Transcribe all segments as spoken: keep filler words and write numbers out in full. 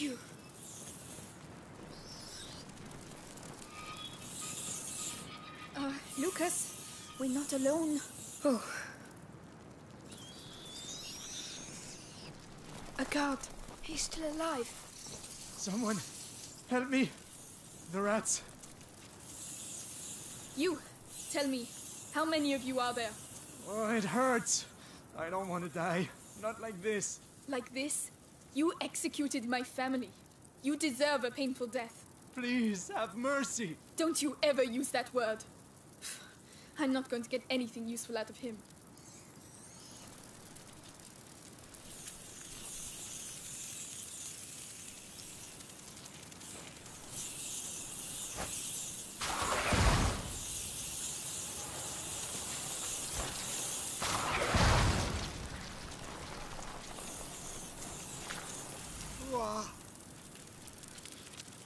Thank you. Uh, Lucas, we're not alone. Oh. A guard. He's still alive. Someone, help me. The rats. You, tell me, how many of you are there? Oh, it hurts. I don't want to die. Not like this. Like this? You executed my family. You deserve a painful death. Please, have mercy. Don't you ever use that word. I'm not going to get anything useful out of him.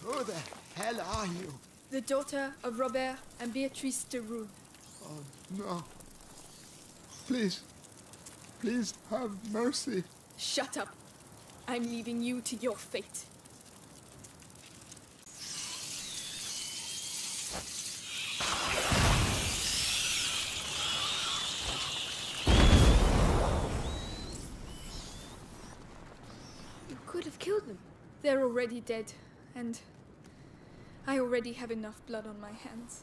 Who the hell are you? The daughter of Robert and Beatrice de Roux. Oh, no. Please. Please have mercy. Shut up. I'm leaving you to your fate. You could have killed them. They're already dead, and I already have enough blood on my hands.